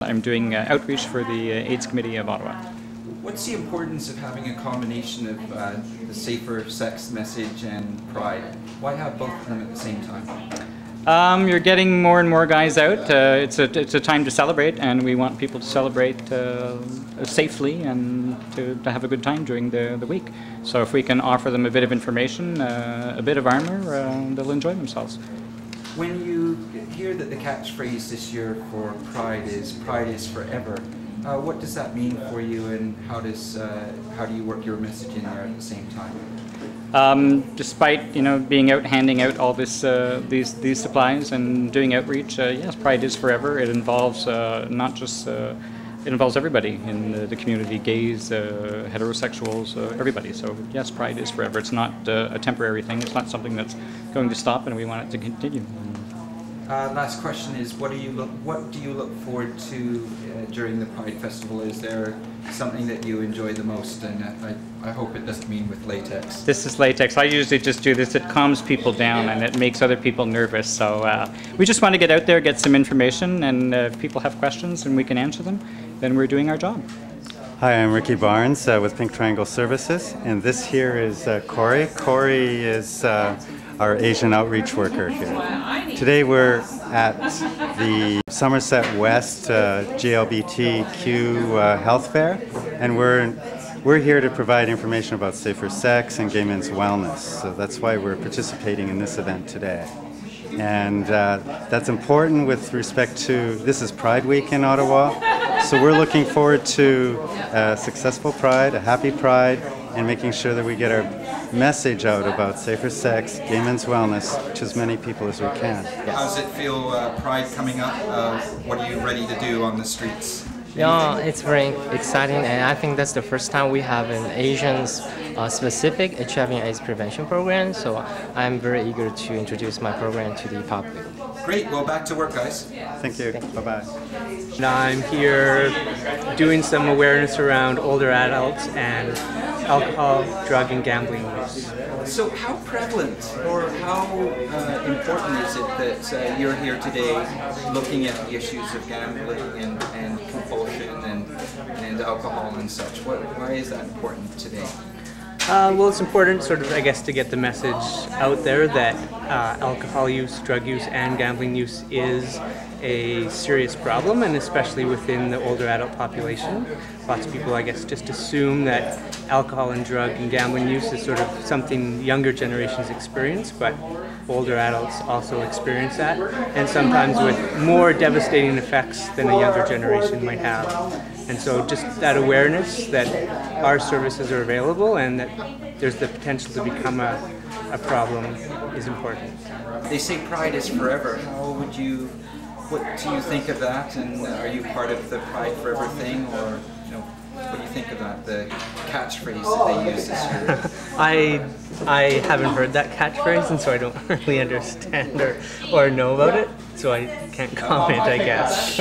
I'm doing outreach for the AIDS Committee of Ottawa. What's the importance of having a combination of the safer sex message and pride? Why have both of them at the same time? You're getting more and more guys out. It's a time to celebrate, and we want people to celebrate safely and to have a good time during the week. So if we can offer them a bit of information, a bit of armor, they'll enjoy themselves. When you hear that the catchphrase this year for Pride is forever, what does that mean for you, and how do you work your message in there at the same time? Despite being out handing out all this these supplies and doing outreach, yes, Pride is forever. It involves not just it involves everybody in the community: gays, heterosexuals, everybody. So yes, Pride is forever. It's not a temporary thing. It's not something that's going to stop, and we want it to continue. Last question is: what do you look forward to during the Pride Festival? Is there something that you enjoy the most? And I hope it doesn't mean with latex. This is latex. I usually just do this. It calms people down and it makes other people nervous. So we just want to get out there, get some information, and if people have questions and we can answer them, then we're doing our job. Hi, I'm Ricky Barnes with Pink Triangle Services, and this here is Cory. Cory is our Asian outreach worker here. Today we're at the Somerset West GLBTQ health fair, and we're here to provide information about safer sex and gay men's wellness. So that's why we're participating in this event today. And that's important with respect to, this is Pride Week in Ottawa, so we're looking forward to a successful Pride, a happy Pride, and making sure that we get our message out about safer sex, gay men's wellness, to as many people as we can. Yes. How does it feel, Pride coming up? What are you ready to do on the streets? Yeah, it's very exciting, and I think that's the first time we have an Asian-specific HIV/AIDS prevention program, so I'm very eager to introduce my program to the public. Great, well, back to work, guys. Thank you. Bye-bye. I'm here doing some awareness around older adults and alcohol, drug, and gambling use. So how prevalent or how important is it that you're here today looking at the issues of gambling and compulsion and alcohol and such? Why is that important today? Well, it's important sort of, I guess, to get the message out there that alcohol use, drug use, and gambling use is a serious problem, and especially within the older adult population. Lots of people, I guess, just assume that alcohol and drug and gambling use is sort of something younger generations experience, but older adults also experience that, and sometimes with more devastating effects than a younger generation might have. And so just that awareness that our services are available and that there's the potential to become a problem is important. They say Pride is forever. What do you think of that, and are you part of the Pride Forever thing, or what do you think about the catchphrase that they use this year? I haven't heard that catchphrase, and so I don't really understand or know about it, so I can't comment, I guess.